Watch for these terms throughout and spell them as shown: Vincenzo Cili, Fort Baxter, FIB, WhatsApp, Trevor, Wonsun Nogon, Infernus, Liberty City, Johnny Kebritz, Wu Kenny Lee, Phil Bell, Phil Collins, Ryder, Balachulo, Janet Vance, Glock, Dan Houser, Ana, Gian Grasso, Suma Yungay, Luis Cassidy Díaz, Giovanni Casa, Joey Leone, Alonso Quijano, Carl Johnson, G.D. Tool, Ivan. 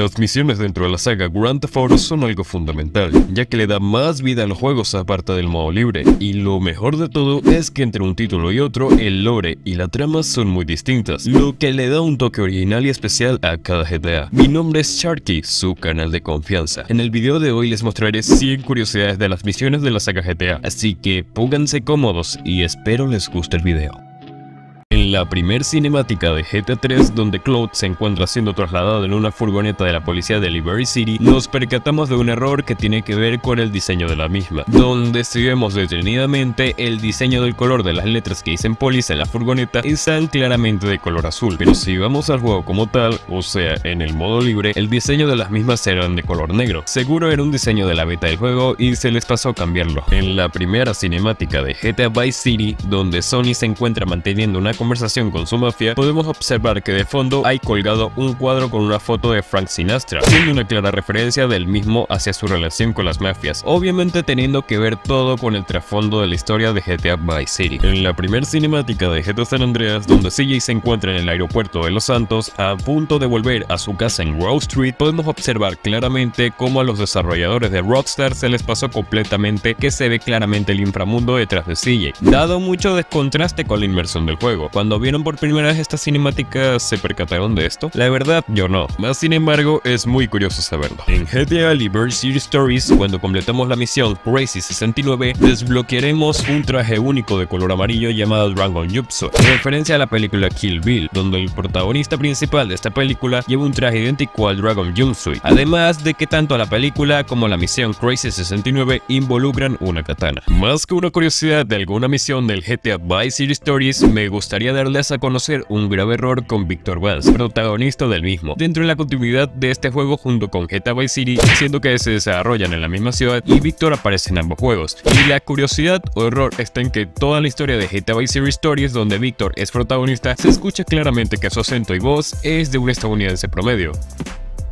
Las misiones dentro de la saga Grand Theft Auto son algo fundamental, ya que le da más vida a los juegos aparte del modo libre, y lo mejor de todo es que entre un título y otro, el lore y la trama son muy distintas, lo que le da un toque original y especial a cada GTA. Mi nombre es Sharky, su canal de confianza. En el video de hoy les mostraré 100 curiosidades de las misiones de la saga GTA, así que pónganse cómodos y espero les guste el video. En la primer cinemática de GTA 3, donde Claude se encuentra siendo trasladado en una furgoneta de la policía de Liberty City, nos percatamos de un error que tiene que ver con el diseño de la misma, donde si vemos detenidamente, el diseño del color de las letras que dicen Police en la furgoneta están claramente de color azul, pero si vamos al juego como tal, o sea, en el modo libre, el diseño de las mismas serán de color negro. Seguro era un diseño de la beta del juego y se les pasó cambiarlo. En la primera cinemática de GTA Vice City, donde Sony se encuentra manteniendo una conversación con su mafia, podemos observar que de fondo hay colgado un cuadro con una foto de Frank Sinatra, siendo una clara referencia del mismo hacia su relación con las mafias, obviamente teniendo que ver todo con el trasfondo de la historia de GTA Vice City. En la primera cinemática de GTA San Andreas, donde CJ se encuentra en el aeropuerto de Los Santos, a punto de volver a su casa en Grove Street, podemos observar claramente cómo a los desarrolladores de Rockstar se les pasó completamente que se ve claramente el inframundo detrás de CJ, dado mucho descontraste con la inmersión del juego. Cuando vieron por primera vez esta cinemática, ¿se percataron de esto? La verdad, yo no. Más sin embargo, es muy curioso saberlo. En GTA Liberty City Stories, cuando completamos la misión Crazy 69, desbloquearemos un traje único de color amarillo llamado Dragon Jutsu, en referencia a la película Kill Bill, donde el protagonista principal de esta película lleva un traje idéntico al Dragon Jutsu, además de que tanto la película como la misión Crazy 69 involucran una katana. Más que una curiosidad de alguna misión del GTA Vice City Stories, me gustaría darles a conocer un grave error con Victor Vance, protagonista del mismo, dentro de la continuidad de este juego junto con GTA Vice City, siendo que se desarrollan en la misma ciudad y Victor aparece en ambos juegos. Y la curiosidad o error está en que toda la historia de GTA Vice City Stories, donde Victor es protagonista, se escucha claramente que su acento y voz es de un estadounidense promedio.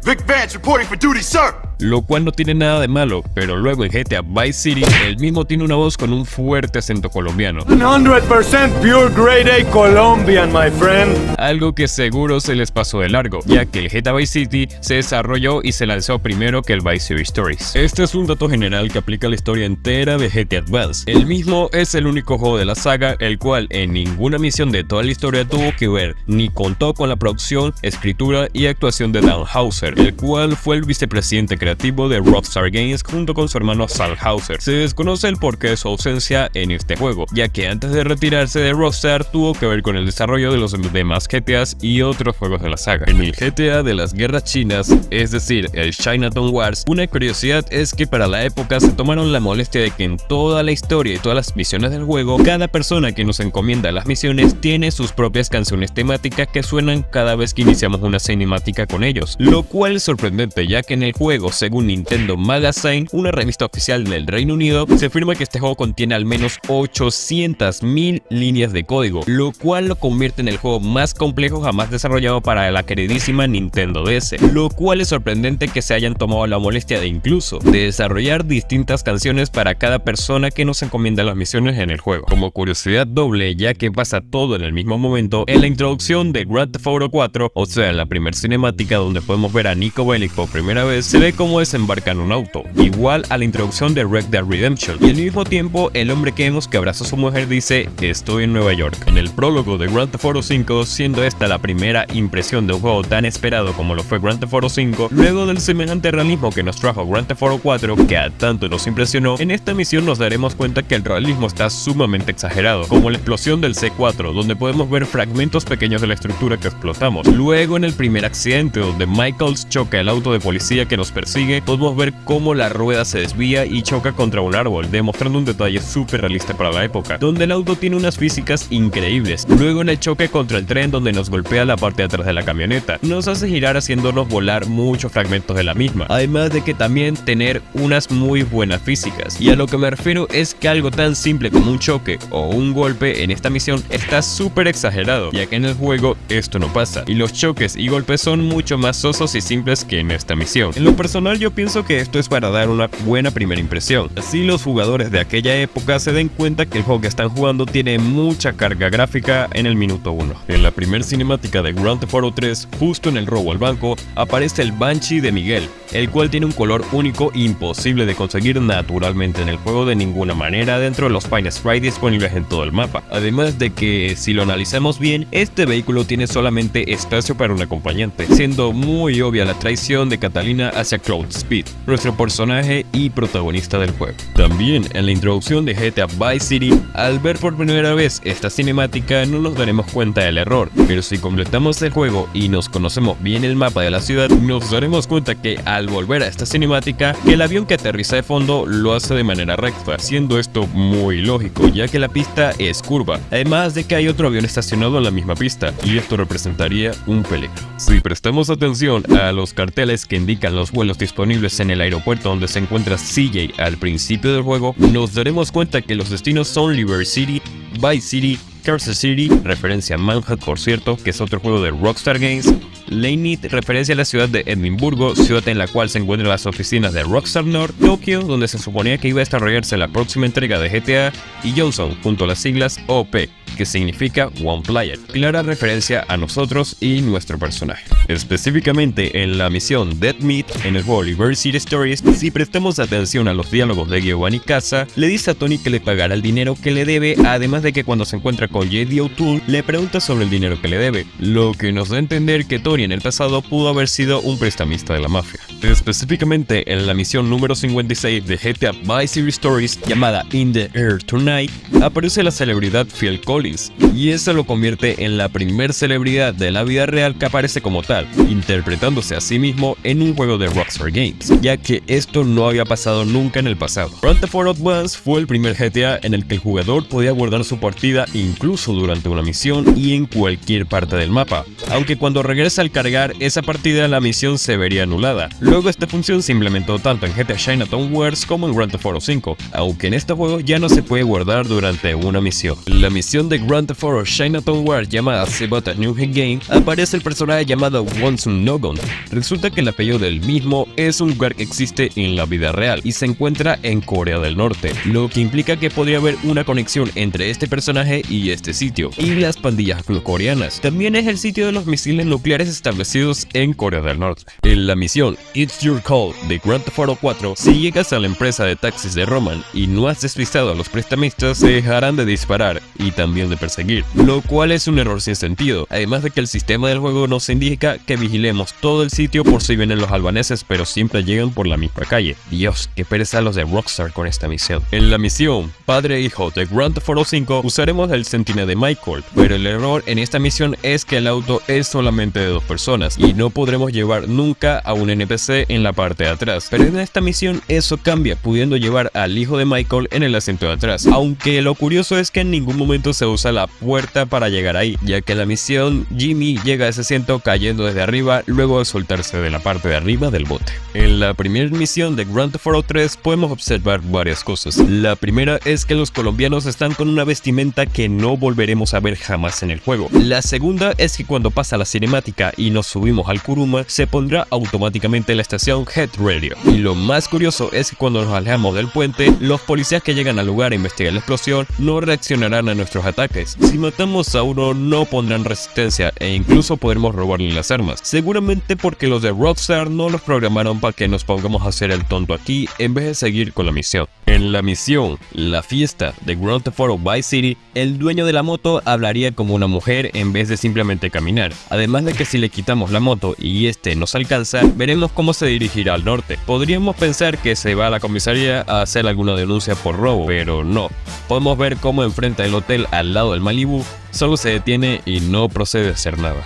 Vic Vance reporting for duty, sir. Lo cual no tiene nada de malo, pero luego en GTA Vice City, el mismo tiene una voz con un fuerte acento colombiano. 100% pure grade A Colombian, my friend. Algo que seguro se les pasó de largo, ya que el GTA Vice City se desarrolló y se lanzó primero que el Vice City Stories. Este es un dato general que aplica a la historia entera de GTA Advance. El mismo es el único juego de la saga, el cual en ninguna misión de toda la historia tuvo que ver, ni contó con la producción, escritura y actuación de Dan Houser, el cual fue el vicepresidente creativo de Rockstar Games junto con su hermano Sal Houser. Se desconoce el porqué de su ausencia en este juego, ya que antes de retirarse de Rockstar tuvo que ver con el desarrollo de los demás GTAs y otros juegos de la saga. En el GTA de las guerras chinas, es decir, el Chinatown Wars, una curiosidad es que para la época se tomaron la molestia de que en toda la historia y todas las misiones del juego, cada persona que nos encomienda las misiones tiene sus propias canciones temáticas que suenan cada vez que iniciamos una cinemática con ellos, lo cual es sorprendente, ya que en el juego, según Nintendo Magazine, una revista oficial del Reino Unido, se afirma que este juego contiene al menos 800.000 líneas de código, lo cual lo convierte en el juego más complejo jamás desarrollado para la queridísima Nintendo DS, lo cual es sorprendente que se hayan tomado la molestia de incluso de desarrollar distintas canciones para cada persona que nos encomienda las misiones en el juego. Como curiosidad doble, ya que pasa todo en el mismo momento, en la introducción de Grand Theft Auto 4, o sea, en la primera cinemática donde podemos ver a Nico Bellic por primera vez, se ve como desembarcan un auto, igual a la introducción de Red Dead Redemption, y al mismo tiempo el hombre que vemos que abraza a su mujer dice estoy en Nueva York. En el prólogo de Grand Theft Auto 5, siendo esta la primera impresión de un juego tan esperado como lo fue Grand Theft Auto 5, luego del semejante realismo que nos trajo Grand Theft Auto 4, que a tanto nos impresionó, en esta misión nos daremos cuenta que el realismo está sumamente exagerado, como la explosión del C4, donde podemos ver fragmentos pequeños de la estructura que explotamos. Luego en el primer accidente, donde Michael choca el auto de policía que nos persigue, podemos ver cómo la rueda se desvía y choca contra un árbol, demostrando un detalle súper realista para la época, donde el auto tiene unas físicas increíbles. Luego en el choque contra el tren, donde nos golpea la parte de atrás de la camioneta, nos hace girar haciéndonos volar muchos fragmentos de la misma, además de que también tener unas muy buenas físicas. Y a lo que me refiero es que algo tan simple como un choque o un golpe en esta misión está súper exagerado, ya que en el juego esto no pasa, y los choques y golpes son mucho más sosos y simples que en esta misión. En lo personal, personal yo pienso que esto es para dar una buena primera impresión, así los jugadores de aquella época se den cuenta que el juego que están jugando tiene mucha carga gráfica en el minuto 1. En la primer cinemática de Grand Theft Auto 3, justo en el robo al banco, aparece el Banshee de Miguel, el cual tiene un color único imposible de conseguir naturalmente en el juego de ninguna manera dentro de los Fine Sprites disponibles en todo el mapa, además de que si lo analizamos bien, este vehículo tiene solamente espacio para un acompañante, siendo muy obvia la traición de Catalina hacia Claude Speed, nuestro personaje y protagonista del juego. También en la introducción de GTA Vice City, al ver por primera vez esta cinemática no nos daremos cuenta del error, pero si completamos el juego y nos conocemos bien el mapa de la ciudad, nos daremos cuenta que al volver a esta cinemática, el avión que aterriza de fondo lo hace de manera recta, siendo esto muy lógico ya que la pista es curva, además de que hay otro avión estacionado en la misma pista y esto representaría un peligro. Si prestamos atención a los carteles que indican los vuelos disponibles en el aeropuerto donde se encuentra CJ al principio del juego, nos daremos cuenta que los destinos son Liberty City, Vice City, Kansas City, referencia a Manhattan por cierto, que es otro juego de Rockstar Games, Lane, referencia a la ciudad de Edimburgo, ciudad en la cual se encuentran las oficinas de Rockstar North, Tokio, donde se suponía que iba a desarrollarse la próxima entrega de GTA, y Johnson, junto a las siglas OP, que significa One Player, clara referencia a nosotros y nuestro personaje. Específicamente en la misión Dead Meat, en el juego Liberty City Stories, si prestamos atención a los diálogos de Giovanni Casa, le dice a Tony que le pagará el dinero que le debe, además de que cuando se encuentra con J.D. O'Toole, le pregunta sobre el dinero que le debe, lo que nos da a entender que Tony en el pasado pudo haber sido un prestamista de la mafia. Específicamente en la misión número 56 de GTA Vice City Stories, llamada In the Air Tonight, aparece la celebridad Phil Collins, y eso lo convierte en la primer celebridad de la vida real que aparece como tal, interpretándose a sí mismo en un juego de Rockstar Games, ya que esto no había pasado nunca en el pasado. Grand Theft Auto Advance fue el primer GTA en el que el jugador podía guardar su partida incluso durante una misión y en cualquier parte del mapa, aunque cuando regresa al cargar esa partida la misión se vería anulada. Luego esta función se implementó tanto en GTA Chinatown Wars como en Grand Theft Auto 5, aunque en este juego ya no se puede guardar durante una misión. La misión de Grand Theft Auto Chinatown Wars, llamada Sebata New Hit Game, aparece el personaje llamado Wonsun Nogon. Resulta que el apellido del mismo es un lugar que existe en la vida real y se encuentra en Corea del Norte, lo que implica que podría haber una conexión entre este personaje y este sitio, y las pandillas coreanas. También es el sitio de los misiles nucleares establecidos en Corea del Norte. En la misión It's Your Call de Grand Theft Auto 4, si llegas a la empresa de taxis de Roman y no has despistado a los prestamistas, se dejarán de disparar y también de perseguir, lo cual es un error sin sentido, además de que el sistema del juego nos indica que vigilemos todo el sitio por si vienen los albaneses, pero siempre llegan por la misma calle. Dios, qué pereza los de Rockstar con esta misión. En la misión Padre e Hijo de Grand Theft Auto 5 usaremos el Centinela de Michael, pero el error en esta misión es que el auto es solamente de dos personas y no podremos llevar nunca a un NPC en la parte de atrás, pero en esta misión eso cambia, pudiendo llevar al hijo de Michael en el asiento de atrás, aunque lo curioso es que en ningún momento se usa la puerta para llegar ahí, ya que en la misión Jimmy llega a ese asiento cayendo desde arriba luego de soltarse de la parte de arriba del bote. En la primera misión de Grand Theft Auto 3 podemos observar varias cosas. La primera es que los colombianos están con una vestimenta que no volveremos a ver jamás en el juego. La segunda es que cuando pasa la cinemática y nos subimos al Kuruma, se pondrá automáticamente la estación Head Radio. Y lo más curioso es que cuando nos alejamos del puente, los policías que llegan al lugar a investigar la explosión no reaccionarán a nuestros ataques. Si matamos a uno no pondrán resistencia e incluso podremos robarle las armas, seguramente porque los de Rockstar no los programaron para que nos pongamos a hacer el tonto aquí en vez de seguir con la misión. En la misión La Fiesta de Grand Theft Auto Vice City, el dueño de la moto hablaría como una mujer en vez de simplemente caminar, además de que si le quitamos la moto y este nos alcanza, veremos cómo se dirigirá al norte. Podríamos pensar que se va a la comisaría a hacer alguna denuncia por robo, pero no, podemos ver cómo enfrenta el hotel al lado del Malibu, solo se detiene y no procede a hacer nada.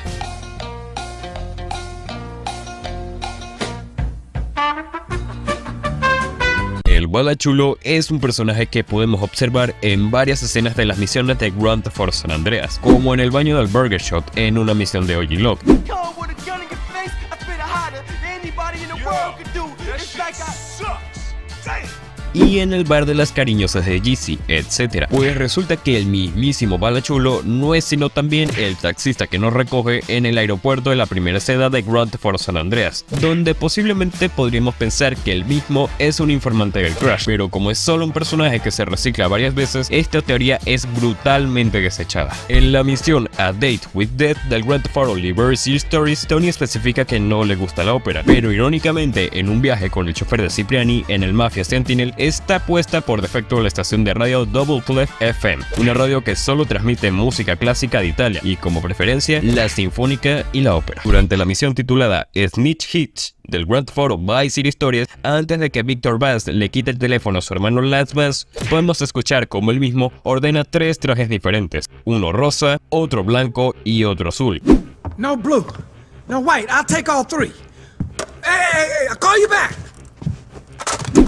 El Balachulo es un personaje que podemos observar en varias escenas de las misiones de Grand Theft Auto San Andreas, como en el baño del Burger Shop en una misión de Oji Locke. y en el bar de las cariñosas de Yeezy, etc. Pues resulta que el mismísimo Balachulo no es sino también el taxista que nos recoge en el aeropuerto de la primera seda de Grand Theft Auto San Andreas, donde posiblemente podríamos pensar que el mismo es un informante del Crash, pero como es solo un personaje que se recicla varias veces, esta teoría es brutalmente desechada. En la misión A Date with Death del Grand Theft Auto Liberty City Stories, Tony especifica que no le gusta la ópera, pero irónicamente en un viaje con el chofer de Cipriani en el Mafia Sentinel está puesta por defecto la estación de radio Double Clef FM, una radio que solo transmite música clásica de Italia y como preferencia la sinfónica y la ópera. Durante la misión titulada Snitch Hits del Grand Theft Auto Vice City Stories, antes de que Victor Vance le quite el teléfono a su hermano Lance Vance, podemos escuchar como él mismo ordena 3 trajes diferentes, uno rosa, otro blanco y otro azul. No blue, no white, I'll take all 3. Hey, I'll call you back.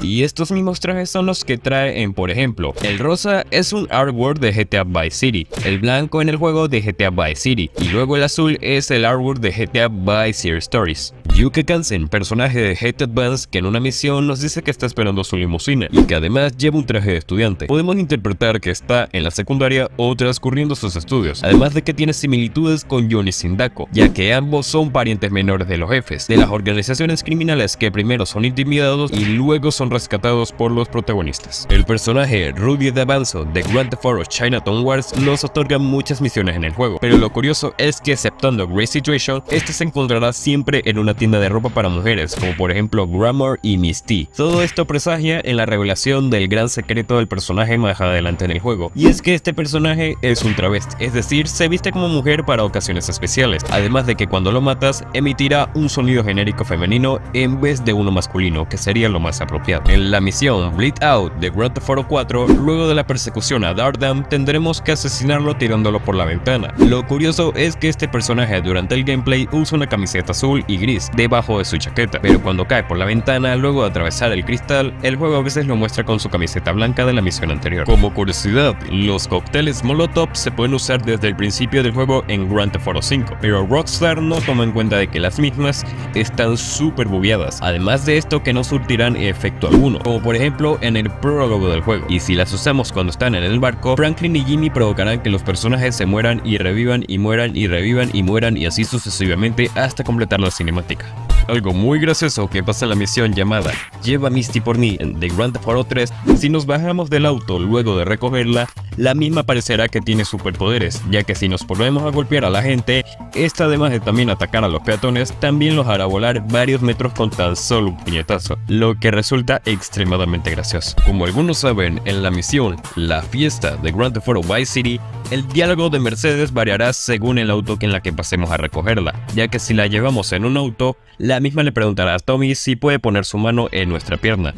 Y estos mismos trajes son los que trae en, por ejemplo, el rosa es un artwork de GTA Vice City, el blanco en el juego de GTA Vice City, y luego el azul es el artwork de GTA Vice City Stories. Yuka Kansen, personaje de GTA Advance, que en una misión nos dice que está esperando su limusina y que además lleva un traje de estudiante. Podemos interpretar que está en la secundaria o transcurriendo sus estudios, además de que tiene similitudes con Johnny Sindacco, ya que ambos son parientes menores de los jefes de las organizaciones criminales que primero son intimidados y luego son rescatados por los protagonistas. El personaje Rudy D'Avanzo de Grand Theft Auto Chinatown Wars nos otorga muchas misiones en el juego, pero lo curioso es que exceptando Great Situation, este se encontrará siempre en una tienda de ropa para mujeres, como por ejemplo Grammar y Misty. Todo esto presagia en la revelación del gran secreto del personaje más adelante en el juego, y es que este personaje es un travesti, es decir, se viste como mujer para ocasiones especiales, además de que cuando lo matas emitirá un sonido genérico femenino en vez de uno masculino, que sería lo más apropiado. En la misión Bleed Out de Grand Theft Auto 4, luego de la persecución a Dardan, tendremos que asesinarlo tirándolo por la ventana. Lo curioso es que este personaje durante el gameplay usa una camiseta azul y gris debajo de su chaqueta, pero cuando cae por la ventana luego de atravesar el cristal, el juego a veces lo muestra con su camiseta blanca de la misión anterior. Como curiosidad, los cócteles Molotov se pueden usar desde el principio del juego en Grand Theft Auto 5, pero Rockstar no toma en cuenta de que las mismas están súper bugueadas, además de esto que no surtirán efecto alguno, como por ejemplo en el prólogo del juego, y si las usamos cuando están en el barco, Franklin y Jimmy provocarán que los personajes se mueran y revivan y mueran y revivan y mueran y así sucesivamente hasta completar la cinemática. Algo muy gracioso que pasa en la misión llamada Lleva Misty por mí de Grand Theft Auto 3, si nos bajamos del auto luego de recogerla, la misma parecerá que tiene superpoderes, ya que si nos ponemos a golpear a la gente, esta además de también atacar a los peatones, también los hará volar varios metros con tan solo un puñetazo, lo que resulta extremadamente gracioso. Como algunos saben, en la misión La Fiesta de Grand Theft Auto Vice City, el diálogo de Mercedes variará según el auto en la que pasemos a recogerla, ya que si la llevamos en un auto, la misma le preguntará a Tommy si puede poner su mano en nuestra pierna,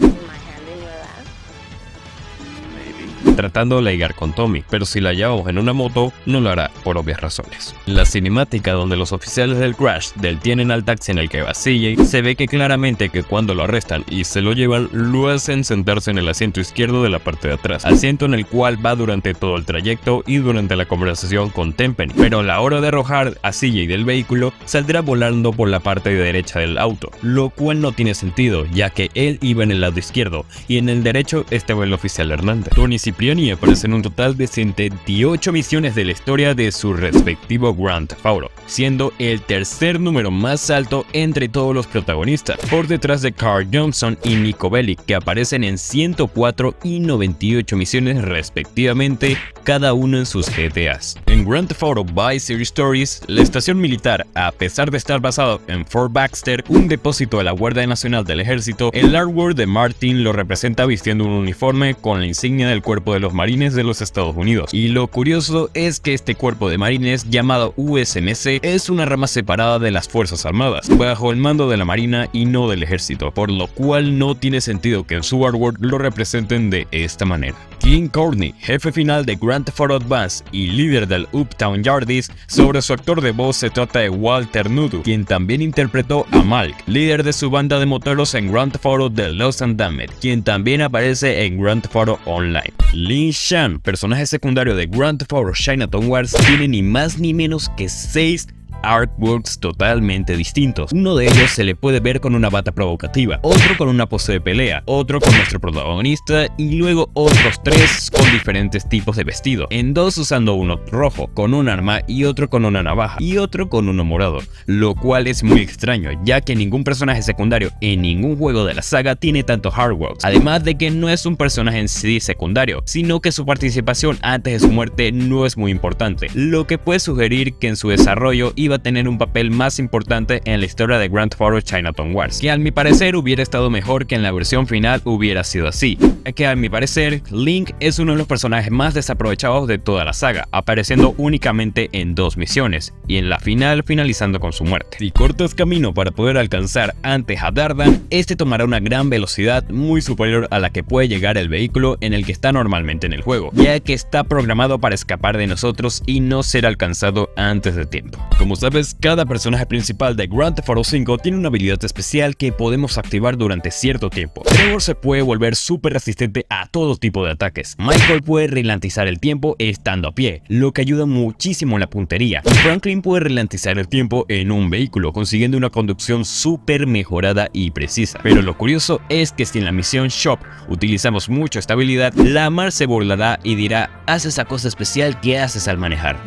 tratando de ligar con Tommy, pero si la llevamos en una moto, no lo hará por obvias razones. La cinemática donde los oficiales del Crash detienen al taxi en el que va CJ, se ve que claramente que cuando lo arrestan y se lo llevan, lo hacen sentarse en el asiento izquierdo de la parte de atrás, asiento en el cual va durante todo el trayecto y durante la conversación con Tempen, pero a la hora de arrojar a CJ del vehículo, saldrá volando por la parte derecha del auto, lo cual no tiene sentido, ya que él iba en el lado izquierdo y en el derecho estaba el oficial Hernández. Tony Cipriani aparece en un total de 78 misiones de la historia de su respectivo Grand Theft Auto, siendo el tercer número más alto entre todos los protagonistas, por detrás de Carl Johnson y Nico Bellic, que aparecen en 104 y 98 misiones respectivamente, cada uno en sus GTAs. En Grand Theft Auto Vice City Stories, la estación militar, a pesar de estar basado en Fort Baxter, un depósito de la Guardia Nacional del Ejército, el artwork de Martin lo representa vistiendo un uniforme con la insignia del cuerpo de los marines de los Estados Unidos, y lo curioso es que este cuerpo de marines llamado USMC es una rama separada de las Fuerzas Armadas, bajo el mando de la Marina y no del Ejército, por lo cual no tiene sentido que en su artwork lo representen de esta manera. King Courtney, jefe final de Grand Theft Auto Advance y líder del Uptown Yardies, sobre su actor de voz se trata de Walter Nudu, quien también interpretó a Malk, líder de su banda de moteros en Grand Theft Auto The Lost and Damned, quien también aparece en Grand Theft Auto Online. Lin Shan, personaje secundario de Grand Theft Auto Chinatown Wars, tiene ni más ni menos que 6 artworks totalmente distintos. Uno de ellos se le puede ver con una bata provocativa, otro con una pose de pelea, otro con nuestro protagonista y luego otros tres con diferentes tipos de vestido, en dos usando uno rojo con un arma y otro con una navaja y otro con uno morado, lo cual es muy extraño ya que ningún personaje secundario en ningún juego de la saga tiene tantos artworks, además de que no es un personaje en sí secundario, sino que su participación antes de su muerte no es muy importante, lo que puede sugerir que en su desarrollo iba a tener un papel más importante en la historia de Grand Theft Auto Chinatown Wars, que a mi parecer hubiera estado mejor que en la versión final hubiera sido así, que a mi parecer Link es uno de los personajes más desaprovechados de toda la saga, apareciendo únicamente en dos misiones y en la final finalizando con su muerte. Si cortas camino para poder alcanzar antes a Dardan, este tomará una gran velocidad muy superior a la que puede llegar el vehículo en el que está normalmente en el juego, ya que está programado para escapar de nosotros y no ser alcanzado antes de tiempo. Como sabes, cada personaje principal de Grand Theft Auto 5 tiene una habilidad especial que podemos activar durante cierto tiempo. Trevor se puede volver súper resistente a todo tipo de ataques. Michael puede ralentizar el tiempo estando a pie, lo que ayuda muchísimo en la puntería. Y Franklin puede ralentizar el tiempo en un vehículo, consiguiendo una conducción súper mejorada y precisa. Pero lo curioso es que si en la misión Shop utilizamos mucho esta habilidad, Lamar se burlará y dirá: haz esa cosa especial que haces al manejar.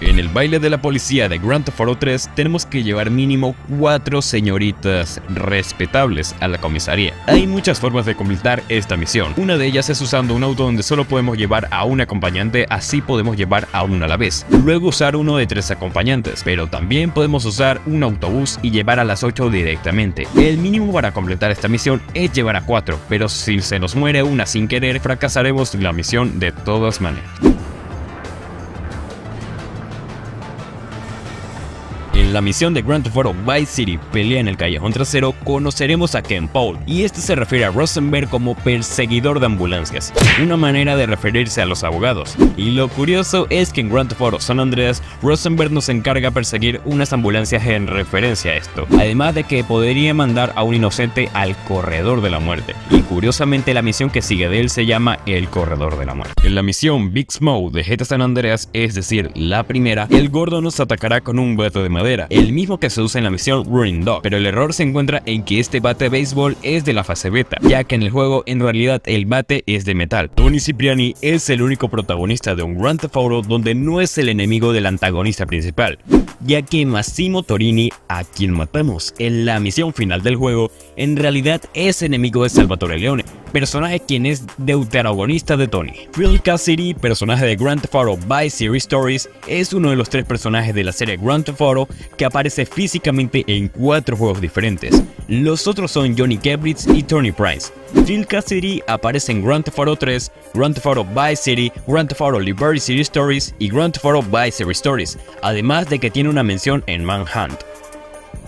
En el baile de la policía de Grand Theft Auto 3 tenemos que llevar mínimo 4 señoritas respetables a la comisaría. Hay muchas formas de completar esta misión. Una de ellas es usando un auto donde solo podemos llevar a un acompañante, así podemos llevar a uno a la vez. Luego usar uno de 3 acompañantes, pero también podemos usar un autobús y llevar a las 8 directamente. El mínimo para completar esta misión es llevar a 4, pero si se nos muere una sin querer, fracasaremos la misión de todas maneras. En la misión de Grand Theft Auto Vice City, pelea en el callejón trasero, conoceremos a Ken Paul, y este se refiere a Rosenberg como perseguidor de ambulancias, una manera de referirse a los abogados. Y lo curioso es que en Grand Theft Auto San Andreas, Rosenberg nos encarga de perseguir unas ambulancias en referencia a esto, además de que podría mandar a un inocente al corredor de la muerte, y curiosamente la misión que sigue de él se llama el corredor de la muerte. En la misión Big Smoke de GTA San Andreas, es decir, la primera, el gordo nos atacará con un bate de madera, el mismo que se usa en la misión Running Dog, pero el error se encuentra en que este bate de béisbol es de la fase beta, ya que en el juego en realidad el bate es de metal. Tony Cipriani es el único protagonista de un Grand Theft Auto donde no es el enemigo del antagonista principal, ya que Massimo Torini, a quien matamos en la misión final del juego, en realidad es enemigo de Salvatore Leone, personaje quien es deuteragonista de Tony. Phil Cassidy, personaje de Grand Theft Auto Vice Series Stories, es uno de los 3 personajes de la serie Grand Theft Auto que aparece físicamente en 4 juegos diferentes. Los otros son Johnny Kebritz y Tony Price. Phil Cassidy aparece en Grand Theft Auto 3, Grand Theft Auto Vice City, Grand Theft Auto Liberty City Stories y Grand Theft Auto Vice Series Stories, además de que tiene una mención en Manhunt.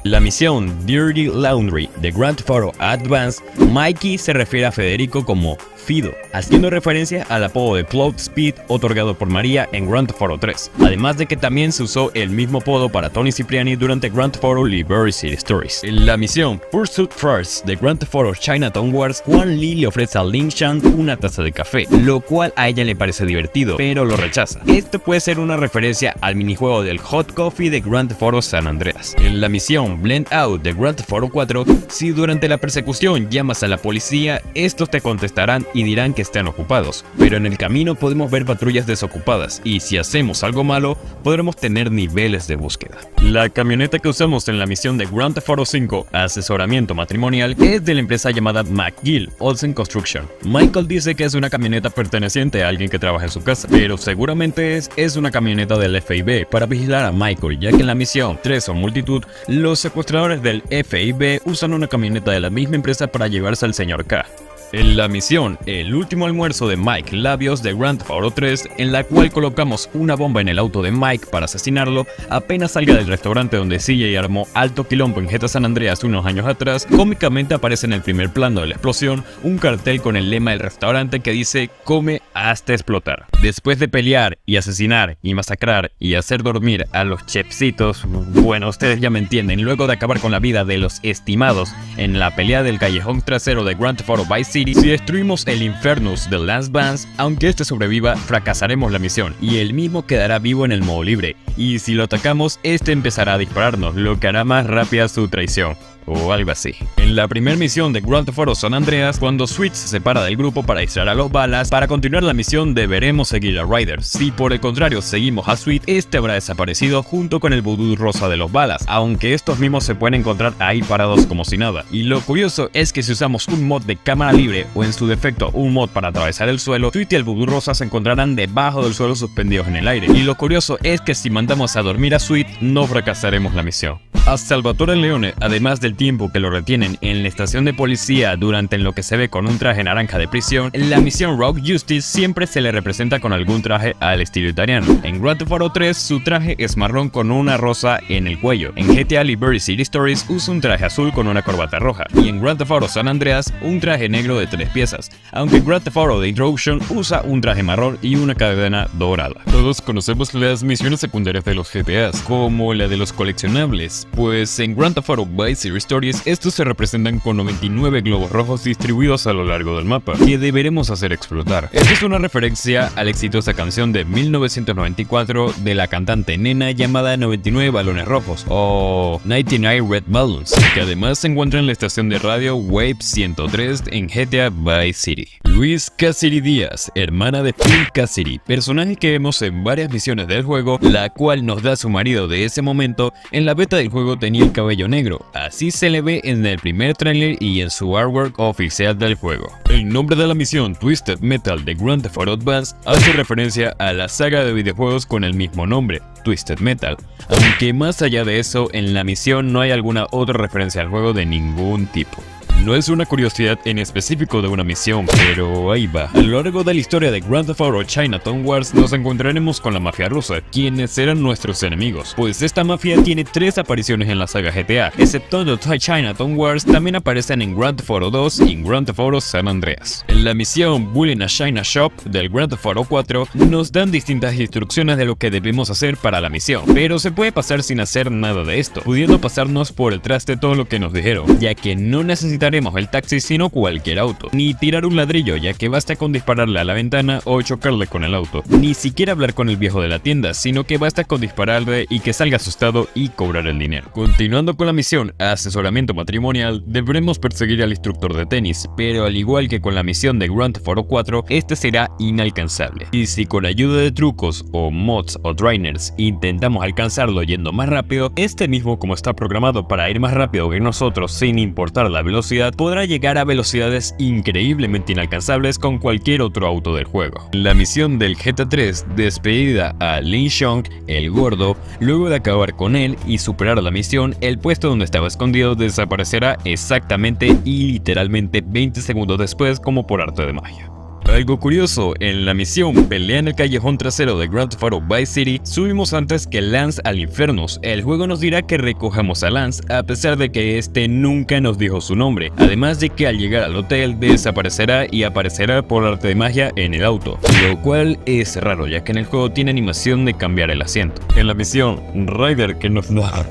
La misión Dirty Laundry de Grand Theft Auto Advance, Mikey se refiere a Federico como Fido, haciendo referencia al apodo de Claude Speed otorgado por María en Grand Theft Auto 3, además de que también se usó el mismo apodo para Tony Cipriani durante Grand Theft Auto Liberty City Stories. En la misión Pursuit First de Grand Theft Auto Chinatown Wars, Huang Li le ofrece a Lin Shan una taza de café, lo cual a ella le parece divertido, pero lo rechaza. Esto puede ser una referencia al minijuego del Hot Coffee de Grand Theft Auto San Andreas. En la misión Blend Out de Grand Theft Auto 4, si durante la persecución llamas a la policía, estos te contestarán y dirán que están ocupados, pero en el camino podemos ver patrullas desocupadas y si hacemos algo malo, podremos tener niveles de búsqueda. La camioneta que usamos en la misión de Grand Theft Auto 5, asesoramiento matrimonial, es de la empresa llamada McGill Olsen Construction. Michael dice que es una camioneta perteneciente a alguien que trabaja en su casa, pero seguramente es una camioneta del FIB para vigilar a Michael, ya que en la misión 3 o multitud, los secuestradores del FIB usan una camioneta de la misma empresa para llevarse al señor K. En la misión El último almuerzo de Mike Labios de Grand Theft Auto 3, en la cual colocamos una bomba en el auto de Mike para asesinarlo, apenas salga del restaurante donde CJ armó alto quilombo en GTA San Andreas unos años atrás, cómicamente aparece en el primer plano de la explosión un cartel con el lema del restaurante que dice: come hasta explotar. Después de pelear y asesinar y masacrar y hacer dormir a los chefcitos, bueno, ustedes ya me entienden, luego de acabar con la vida de los estimados en la pelea del callejón trasero de Grand Theft Auto Vice City, si destruimos el Infernus de Lance Vance, aunque este sobreviva, fracasaremos la misión y él mismo quedará vivo en el modo libre. Y si lo atacamos, este empezará a dispararnos, lo que hará más rápida su traición. O algo así. En la primera misión de Grand Theft Auto San Andreas, cuando Sweet se separa del grupo para distraer a los balas, para continuar la misión deberemos seguir a Ryder. Si por el contrario seguimos a Sweet, este habrá desaparecido junto con el vudú rosa de los balas, aunque estos mismos se pueden encontrar ahí parados como si nada. Y lo curioso es que si usamos un mod de cámara libre o en su defecto un mod para atravesar el suelo, Sweet y el vudú rosa se encontrarán debajo del suelo suspendidos en el aire. Y lo curioso es que si mandamos a dormir a Sweet, no fracasaremos la misión. A Salvatore Leone, además del tiempo que lo retienen en la estación de policía durante lo que se ve con un traje naranja de prisión, en la misión Rock Justice siempre se le representa con algún traje al estilo italiano. En Grand Theft Auto 3 su traje es marrón con una rosa en el cuello. En GTA Liberty City Stories usa un traje azul con una corbata roja. Y en Grand Theft Auto San Andreas un traje negro de 3 piezas, aunque Grand Theft Auto The Introduction usa un traje marrón y una cadena dorada. Todos conocemos las misiones secundarias de los GTAs, como la de los coleccionables, pues en Grand Theft Auto Vice City Stories, estos se representan con 99 globos rojos distribuidos a lo largo del mapa, que deberemos hacer explotar. Esto es una referencia a la exitosa canción de 1994 de la cantante nena llamada 99 balones rojos o 99 Red Balloons, que además se encuentra en la estación de radio Wave 103 en GTA Vice City. Luis Cassidy Díaz, hermana de Phil Cassidy, personaje que vemos en varias misiones del juego, la cual nos da su marido de ese momento. En la beta del juego tenía el cabello negro, así se le ve en el primer tráiler y en su artwork oficial del juego. El nombre de la misión Twisted Metal de Grand Theft Auto Advance hace referencia a la saga de videojuegos con el mismo nombre, Twisted Metal, aunque más allá de eso en la misión no hay alguna otra referencia al juego de ningún tipo. No es una curiosidad en específico de una misión, pero ahí va. A lo largo de la historia de Grand Theft Auto Chinatown Wars nos encontraremos con la mafia rusa, quienes eran nuestros enemigos, pues esta mafia tiene 3 apariciones en la saga GTA, exceptuando Chinatown Wars, también aparecen en Grand Theft Auto 2 y en Grand Theft Auto San Andreas. En la misión Bullying a China Shop del Grand Theft Auto 4 nos dan distintas instrucciones de lo que debemos hacer para la misión, pero se puede pasar sin hacer nada de esto, pudiendo pasarnos por el traste todo lo que nos dijeron, ya que no necesitamos el taxi sino cualquier auto, ni tirar un ladrillo ya que basta con dispararle a la ventana o chocarle con el auto, ni siquiera hablar con el viejo de la tienda sino que basta con dispararle y que salga asustado y cobrar el dinero. Continuando con la misión asesoramiento matrimonial, deberemos perseguir al instructor de tenis, pero al igual que con la misión de Grand Theft Auto 4 este será inalcanzable, y si con ayuda de trucos o mods o trainers intentamos alcanzarlo yendo más rápido, este mismo, como está programado para ir más rápido que nosotros sin importar la velocidad, podrá llegar a velocidades increíblemente inalcanzables con cualquier otro auto del juego. La misión del GTA 3, despedida a Lin Xiong, el gordo, luego de acabar con él y superar la misión, el puesto donde estaba escondido desaparecerá exactamente y literalmente 20 segundos después, como por arte de magia. Algo curioso, en la misión Pelea en el callejón trasero de Grand Theft Auto Vice City, subimos antes que Lance al Infernus. El juego nos dirá que recojamos a Lance, a pesar de que este nunca nos dijo su nombre, además de que al llegar al hotel desaparecerá y aparecerá por arte de magia en el auto, lo cual es raro ya que en el juego tiene animación de cambiar el asiento. En la misión Ryder que nos da...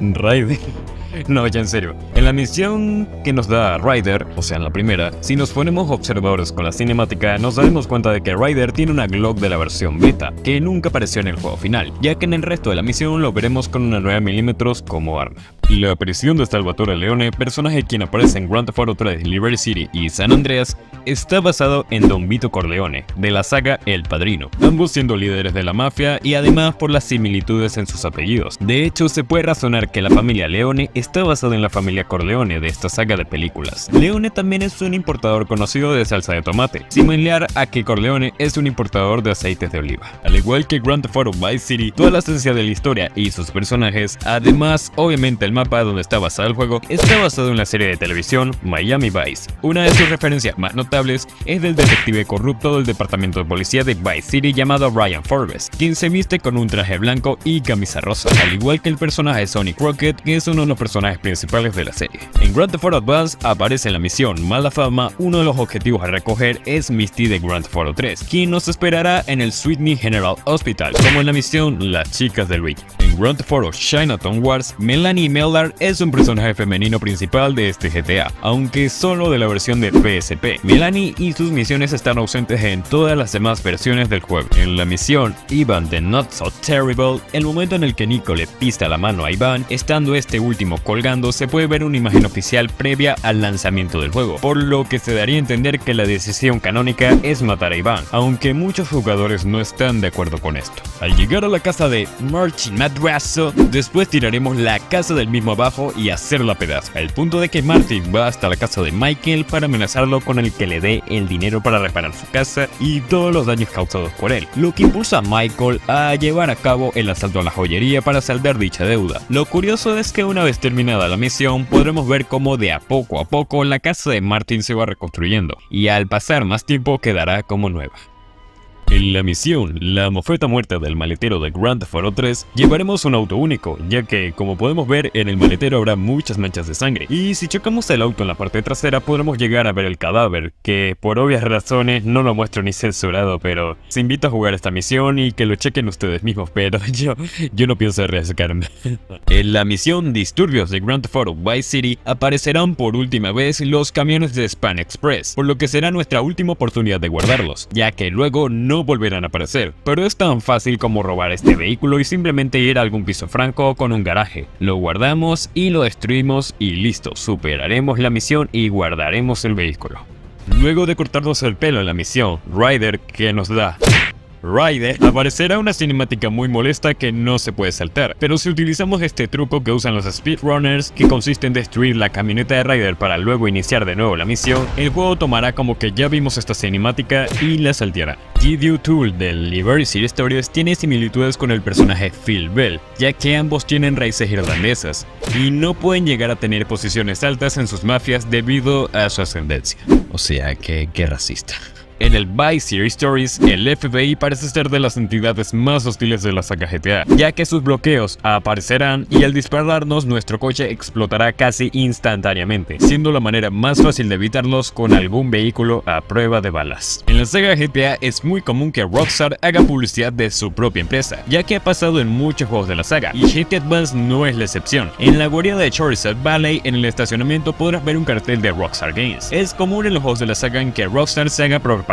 Ryder... No, ya en serio. En la misión que nos da Ryder, o sea en la primera, si nos ponemos observadores con la cinemática, nos daremos cuenta de que Ryder tiene una Glock de la versión beta, que nunca apareció en el juego final, ya que en el resto de la misión lo veremos con una 9mm como arma. La aparición de Salvatore Leone, personaje quien aparece en Grand Theft Auto 3, Liberty City y San Andreas, está basado en Don Vito Corleone, de la saga El Padrino, ambos siendo líderes de la mafia y además por las similitudes en sus apellidos. De hecho, se puede razonar que la familia Leone está basada en la familia Corleone de esta saga de películas. Leone también es un importador conocido de salsa de tomate, similar a que Corleone es un importador de aceites de oliva. Al igual que Grand Theft Auto Vice City, toda la esencia de la historia y sus personajes, además obviamente el mapa donde está basado el juego está basado en la serie de televisión Miami Vice. Una de sus referencias más notables es del detective corrupto del departamento de policía de Vice City llamado Ryan Forbes, quien se viste con un traje blanco y camisa rosa, al igual que el personaje Sonny Crockett, que es uno de los personajes principales de la serie. En Grand Theft Auto Advance aparece en la misión Mala Fama. Uno de los objetivos a recoger es Misty de Grand Theft Auto 3, quien nos esperará en el Sydney General Hospital, como en la misión Las Chicas del Wiki. En Grand Theft Auto Chinatown Wars, Melanie Mellard es un personaje femenino principal de este GTA, aunque solo de la versión de PSP. Melanie y sus misiones están ausentes en todas las demás versiones del juego. En la misión Ivan the Not So Terrible, el momento en el que Nico le pista la mano a Ivan, estando este último colgando, se puede ver una imagen oficial previa al lanzamiento del juego, por lo que se daría a entender que la decisión canónica es matar a Ivan, aunque muchos jugadores no están de acuerdo con esto. Al llegar a la casa de Martin Madrazo, después tiraremos la casa del mismo abajo y hacerla a pedazos, al punto de que Martin va hasta la casa de Michael para amenazarlo con el que le dé el dinero para reparar su casa y todos los daños causados por él, lo que impulsa a Michael a llevar a cabo el asalto a la joyería para saldar dicha deuda. Lo curioso es que una vez terminada la misión podremos ver cómo de a poco la casa de Martin se va reconstruyendo y al pasar más tiempo quedará como nueva. En la misión La Mofeta Muerta del Maletero de Grand Theft Auto 3 llevaremos un auto único, ya que como podemos ver en el maletero habrá muchas manchas de sangre, y si chocamos el auto en la parte trasera podremos llegar a ver el cadáver, que por obvias razones no lo muestro ni censurado, pero se invita a jugar esta misión y que lo chequen ustedes mismos, pero yo no pienso arriesgarme. En la misión Disturbios de Grand Theft Auto Vice City aparecerán por última vez los camiones de Span Express, por lo que será nuestra última oportunidad de guardarlos, ya que luego no volverán a aparecer, pero es tan fácil como robar este vehículo y simplemente ir a algún piso franco con un garaje. Lo guardamos y lo destruimos y listo, superaremos la misión y guardaremos el vehículo. Luego de cortarnos el pelo en la misión Ryder, ¿qué nos da? Ryder, aparecerá una cinemática muy molesta que no se puede saltar, pero si utilizamos este truco que usan los speedrunners, que consiste en destruir la camioneta de Ryder para luego iniciar de nuevo la misión, el juego tomará como que ya vimos esta cinemática y la salteará. G.D. Tool de Liberty City Stories tiene similitudes con el personaje Phil Bell, ya que ambos tienen raíces irlandesas y no pueden llegar a tener posiciones altas en sus mafias debido a su ascendencia. O sea que qué racista. En el Vice City Stories, el FBI parece ser de las entidades más hostiles de la saga GTA, ya que sus bloqueos aparecerán y al dispararnos nuestro coche explotará casi instantáneamente, siendo la manera más fácil de evitarlos con algún vehículo a prueba de balas. En la saga GTA es muy común que Rockstar haga publicidad de su propia empresa, ya que ha pasado en muchos juegos de la saga, y GTA Advance no es la excepción. En la guarida de Chorizard Valley, en el estacionamiento podrás ver un cartel de Rockstar Games. Es común en los juegos de la saga en que Rockstar se haga propaganda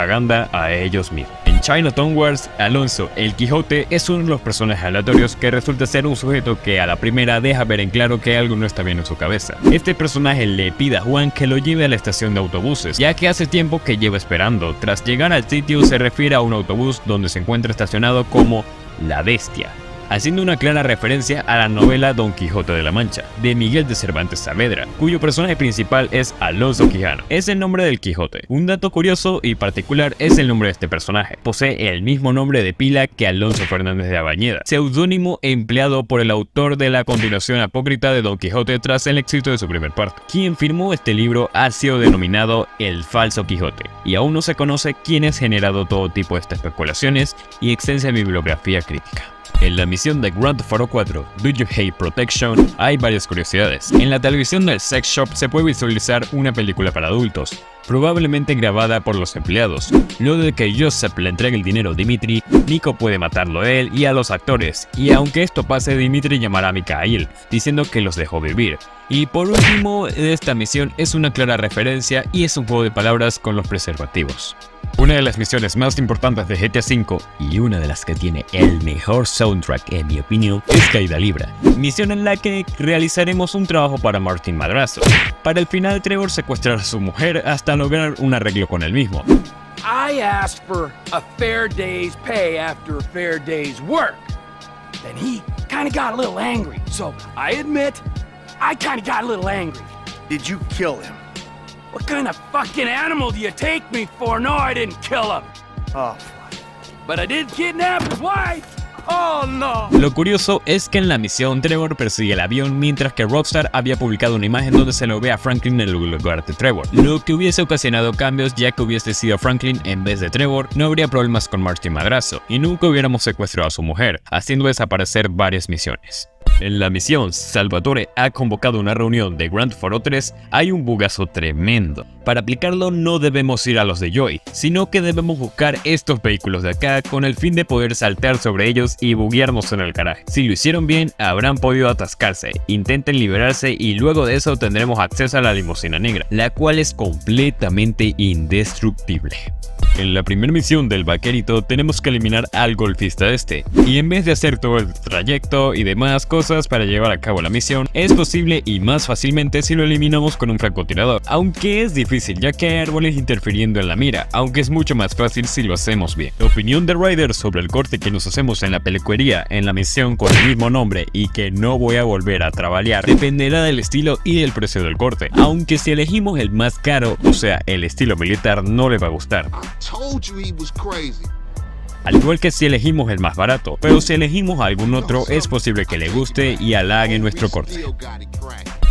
a ellos mismos. En Chinatown Wars, Alonso, el Quijote, es uno de los personajes aleatorios que resulta ser un sujeto que a la primera deja ver en claro que algo no está bien en su cabeza. Este personaje le pide a Juan que lo lleve a la estación de autobuses, ya que hace tiempo que lleva esperando. Tras llegar al sitio se refiere a un autobús donde se encuentra estacionado como La Bestia, haciendo una clara referencia a la novela Don Quijote de la Mancha, de Miguel de Cervantes Saavedra, cuyo personaje principal es Alonso Quijano. Es el nombre del Quijote. Un dato curioso y particular es el nombre de este personaje. Posee el mismo nombre de pila que Alonso Fernández de Abañeda, seudónimo empleado por el autor de la continuación apócrita de Don Quijote tras el éxito de su primer parte. Quien firmó este libro ha sido denominado el Falso Quijote, y aún no se conoce quién es, generado todo tipo de estas especulaciones y extensa bibliografía crítica. En la misión de Grand Theft Auto 4, Do You Hate Protection, hay varias curiosidades. En la televisión del sex shop se puede visualizar una película para adultos, probablemente grabada por los empleados. Luego de que Joseph le entregue el dinero a Dimitri, Nico puede matarlo a él y a los actores, y aunque esto pase, Dimitri llamará a Mika Hill, diciendo que los dejó vivir. Y por último, esta misión es una clara referencia y es un juego de palabras con los preservativos. Una de las misiones más importantes de GTA V, y una de las que tiene el mejor soundtrack en mi opinión, es Caída Libre, misión en la que realizaremos un trabajo para Martin Madrazo. Para el final, Trevor secuestrará a su mujer hasta lograr un arreglo con él mismo. I asked for a fair day's pay after a fair day's work. Then he kind of got a little angry. So I admit, I kind of got a little angry. Did you kill him? What kind of fucking animal do you take me for? No, I didn't kill him. Oh, but I did kidnap his wife. ¡Oh, no! Lo curioso es que en la misión Trevor persigue el avión, mientras que Rockstar había publicado una imagen donde se lo ve a Franklin en el lugar de Trevor, lo que hubiese ocasionado cambios, ya que hubiese sido Franklin en vez de Trevor, no habría problemas con Martin Madrazo y nunca hubiéramos secuestrado a su mujer, haciendo desaparecer varias misiones. En la misión, Salvatore ha convocado una reunión de Grand Theft Auto 3, hay un bugazo tremendo. Para aplicarlo no debemos ir a los de Joy, sino que debemos buscar estos vehículos de acá con el fin de poder saltar sobre ellos y buguearnos en el garaje. Si lo hicieron bien, habrán podido atascarse, intenten liberarse y luego de eso tendremos acceso a la limusina negra, la cual es completamente indestructible. En la primera misión del vaquerito tenemos que eliminar al golfista este, y en vez de hacer todo el trayecto y demás cosas para llevar a cabo la misión, es posible y más fácilmente si lo eliminamos con un francotirador, aunque es difícil ya que hay árboles interfiriendo en la mira, aunque es mucho más fácil si lo hacemos bien. La opinión de Ryder sobre el corte que nos hacemos en la peluquería en la misión con el mismo nombre y que no voy a volver a trabajar dependerá del estilo y del precio del corte, aunque si elegimos el más caro, o sea el estilo militar, no le va a gustar. Told you he was crazy. Al igual que si elegimos el más barato, pero si elegimos a algún otro es posible que le guste y halague nuestro corte.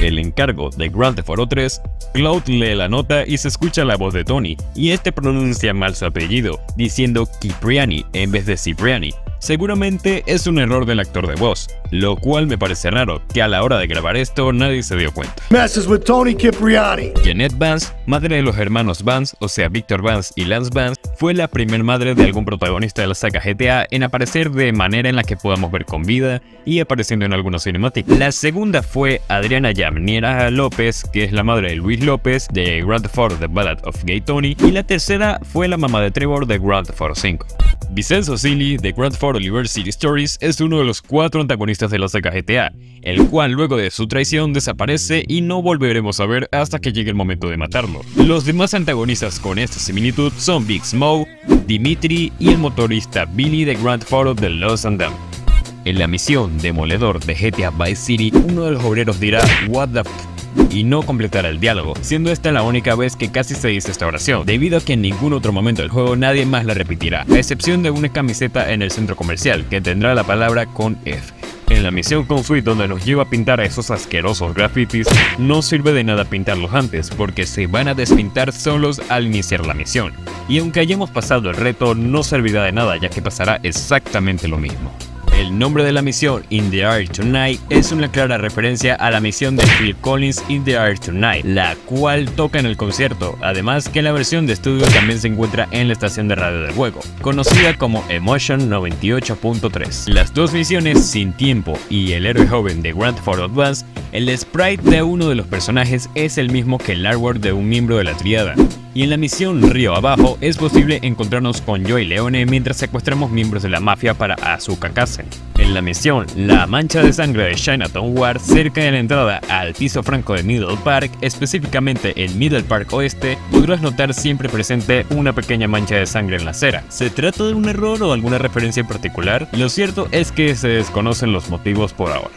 El encargo de Grand Theft Auto 3, Claude lee la nota y se escucha la voz de Tony, y este pronuncia mal su apellido, diciendo Cipriani en vez de Cipriani. Seguramente es un error del actor de voz, lo cual me parece raro que a la hora de grabar esto nadie se dio cuenta. Messes with Tony Cipriani. Janet Vance, madre de los hermanos Vance, o sea Victor Vance y Lance Vance, fue la primer madre de algún protagonista de la saga GTA en aparecer de manera en la que podamos ver con vida y apareciendo en algunos cinemáticos. La segunda fue Adriana Yamniera López, que es la madre de Luis López de Grand Theft Auto The Ballad of Gay Tony, y la tercera fue la mamá de Trevor de Grand Theft Auto 5. Vincenzo Cili de Grand Theft Auto Liberty City Stories es uno de los 4 antagonistas de la saga GTA, el cual luego de su traición desaparece y no volveremos a ver hasta que llegue el momento de matarlo. Los demás antagonistas con esta similitud son Big Smoke, Dimitri y el motorista Billy de Grand Theft Auto de Los Santos. En la misión Demoledor de GTA Vice City, uno de los obreros dirá "What the f-" y no completará el diálogo, siendo esta la única vez que casi se dice esta oración, debido a que en ningún otro momento del juego nadie más la repetirá, a excepción de una camiseta en el centro comercial que tendrá la palabra con F. En la misión con Sweet, donde nos lleva a pintar a esos asquerosos grafitis, no sirve de nada pintarlos antes, porque se van a despintar solos al iniciar la misión, y aunque hayamos pasado el reto no servirá de nada ya que pasará exactamente lo mismo. El nombre de la misión In the Air Tonight es una clara referencia a la misión de Phil Collins In the Air Tonight, la cual toca en el concierto, además que la versión de estudio también se encuentra en la estación de radio del juego, conocida como Emotion 98.3. Las dos misiones Sin Tiempo y El Héroe Joven de Grand Theft Auto Advance, el sprite de uno de los personajes es el mismo que el artwork de un miembro de la triada. Y en la misión Río Abajo es posible encontrarnos con Joey Leone mientras secuestramos miembros de la mafia para Azuka Kassen. En la misión La Mancha de Sangre de Chinatown War, cerca de la entrada al piso franco de Middle Park, específicamente en Middle Park Oeste, podrás notar siempre presente una pequeña mancha de sangre en la acera. ¿Se trata de un error o alguna referencia en particular? Lo cierto es que se desconocen los motivos por ahora.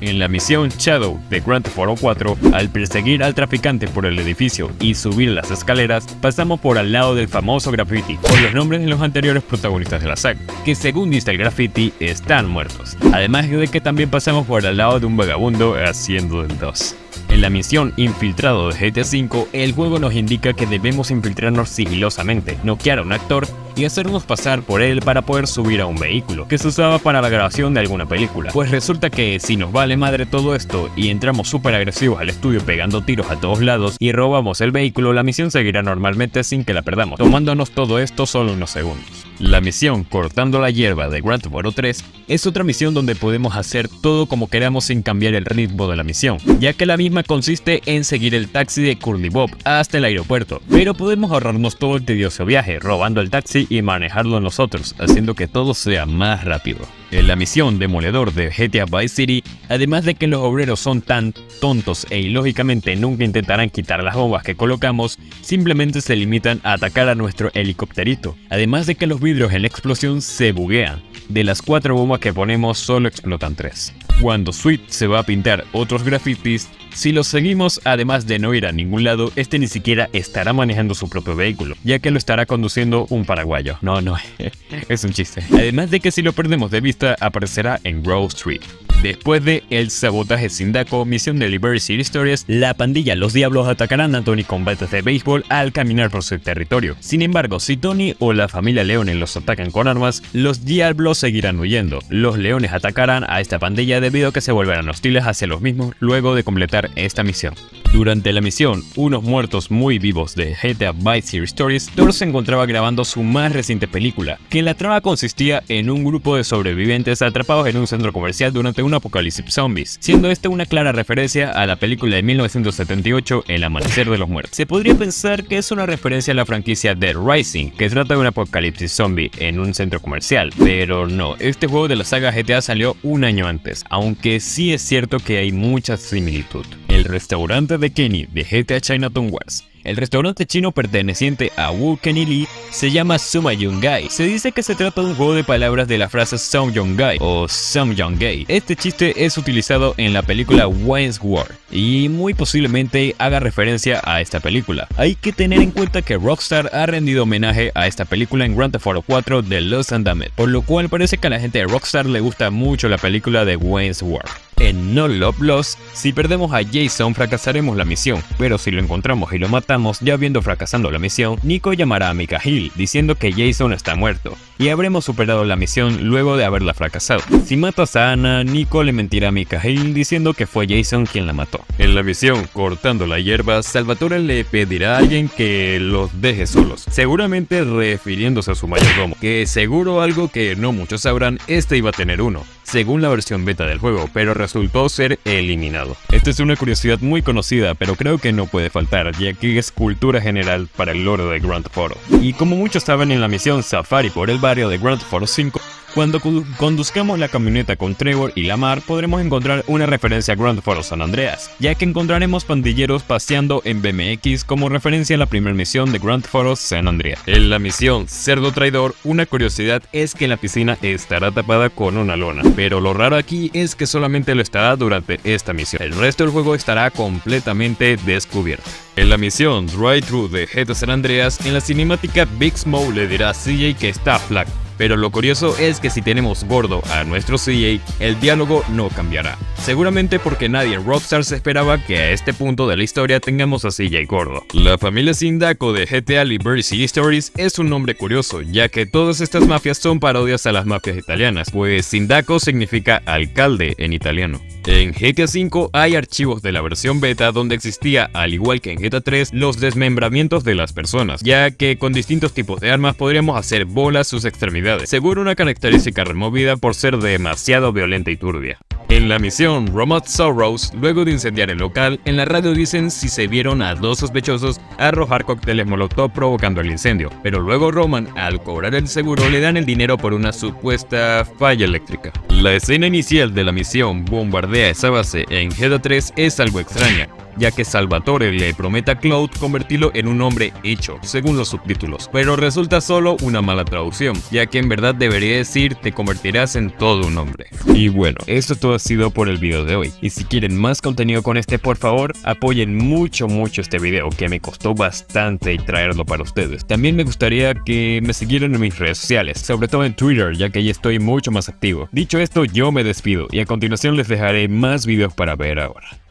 En la misión Shadow de Grand Theft Auto 4, al perseguir al traficante por el edificio y subir las escaleras, pasamos por al lado del famoso graffiti con los nombres de los anteriores protagonistas de la saga, que según dice el graffiti están muertos, además de que también pasamos por al lado de un vagabundo haciendo el 2. En la misión Infiltrado de GTA V, el juego nos indica que debemos infiltrarnos sigilosamente, noquear a un actor y hacernos pasar por él para poder subir a un vehículo que se usaba para la grabación de alguna película. Pues resulta que si nos vale madre todo esto y entramos súper agresivos al estudio pegando tiros a todos lados y robamos el vehículo, la misión seguirá normalmente sin que la perdamos, tomándonos todo esto solo unos segundos. La misión Cortando la Hierba de Grand Theft Auto 3 es otra misión donde podemos hacer todo como queramos sin cambiar el ritmo de la misión, ya que la misma consiste en seguir el taxi de Curly Bob hasta el aeropuerto, pero podemos ahorrarnos todo el tedioso viaje robando el taxi y manejarlo nosotros, haciendo que todo sea más rápido. En la misión Demoledor de GTA Vice City, además de que los obreros son tan tontos e ilógicamente nunca intentarán quitar las bombas que colocamos, simplemente se limitan a atacar a nuestro helicópterito, además de que los vidrios en la explosión se buguean. De las 4 bombas que ponemos solo explotan 3. Cuando Sweet se va a pintar otros grafitis, si los seguimos, además de no ir a ningún lado, este ni siquiera estará manejando su propio vehículo, ya que lo estará conduciendo un paraguayo. No, es un chiste. Además de que si lo perdemos de vista, aparecerá en Grove Street. Después de el sabotaje Sindaco, misión de Liberty City Stories, la pandilla Los Diablos atacarán a Tony con bates de béisbol al caminar por su territorio. Sin embargo, si Tony o la familia Leone los atacan con armas, los Diablos seguirán huyendo. Los Leones atacarán a esta pandilla debido a que se volverán hostiles hacia los mismos luego de completar esta misión. Durante la misión, unos muertos muy vivos de GTA Vice City Stories, Thor se encontraba grabando su más reciente película, que la trama consistía en un grupo de sobrevivientes atrapados en un centro comercial durante un apocalipsis zombies, siendo esta una clara referencia a la película de 1978 El Amanecer de los Muertos. Se podría pensar que es una referencia a la franquicia Dead Rising, que trata de un apocalipsis zombie en un centro comercial, pero no, este juego de la saga GTA salió un año antes, aunque sí es cierto que hay mucha similitud. El restaurante de Kenny de GTA Chinatown Wars. El restaurante chino perteneciente a Wu Kenny Lee se llama Suma Yungay. Se dice que se trata de un juego de palabras de la frase Sum Yungay o Sum Yungay. Este chiste es utilizado en la película Wayne's World y muy posiblemente haga referencia a esta película. Hay que tener en cuenta que Rockstar ha rendido homenaje a esta película en Grand Theft Auto 4 de Los Santos, por lo cual parece que a la gente de Rockstar le gusta mucho la película de Wayne's World. En No Love Lost, si perdemos a Jason fracasaremos la misión, pero si lo encontramos y lo matamos ya habiendo fracasando la misión, Nico llamará a Mika Hill diciendo que Jason está muerto y habremos superado la misión luego de haberla fracasado. Si matas a Ana, Nico le mentirá a Mika Hill diciendo que fue Jason quien la mató. En la misión Cortando la hierba, Salvatore le pedirá a alguien que los deje solos, seguramente refiriéndose a su mayordomo, que seguro algo que no muchos sabrán, este iba a tener uno, según la versión beta del juego, pero resultó ser eliminado. Esta es una curiosidad muy conocida, pero creo que no puede faltar, ya que es cultura general para el lore de Grand Theft Auto. Y como muchos saben, en la misión Safari por el barrio de Grand Theft Auto 5, cuando conduzcamos la camioneta con Trevor y Lamar, podremos encontrar una referencia a Grand Theft Auto San Andreas, ya que encontraremos pandilleros paseando en BMX como referencia a la primera misión de Grand Theft Auto San Andreas. En la misión Cerdo Traidor, una curiosidad es que la piscina estará tapada con una lona, pero lo raro aquí es que solamente lo estará durante esta misión. El resto del juego estará completamente descubierto. En la misión Drive Thru de GTA San Andreas, en la cinemática Big Smoke le dirá a CJ que está flaco, pero lo curioso es que si tenemos gordo a nuestro CJ, el diálogo no cambiará. Seguramente porque nadie en Rockstar se esperaba que a este punto de la historia tengamos a CJ gordo. La familia Sindaco de GTA Liberty City Stories es un nombre curioso, ya que todas estas mafias son parodias a las mafias italianas, pues Sindaco significa alcalde en italiano. En GTA V hay archivos de la versión beta donde existía, al igual que en GTA 3, los desmembramientos de las personas, ya que con distintos tipos de armas podríamos hacer bolas sus extremidades, seguro una característica removida por ser demasiado violenta y turbia. En la misión Robot Sorrows, luego de incendiar el local, en la radio dicen si se vieron a dos sospechosos arrojar cócteles molotov provocando el incendio, pero luego Roman, al cobrar el seguro, le dan el dinero por una supuesta falla eléctrica. La escena inicial de la misión Bombardea esa base en GTA 3 es algo extraña, ya que Salvatore le promete a Claude convertirlo en un hombre hecho, según los subtítulos, pero resulta solo una mala traducción, ya que en verdad debería decir te convertirás en todo un hombre. Y bueno, esto todo ha sido por el video de hoy, y si quieren más contenido con este, por favor apoyen mucho este video, que me costó bastante traerlo para ustedes. También me gustaría que me siguieran en mis redes sociales, sobre todo en Twitter, ya que ahí estoy mucho más activo. Dicho esto, yo me despido, y a continuación les dejaré más videos para ver ahora.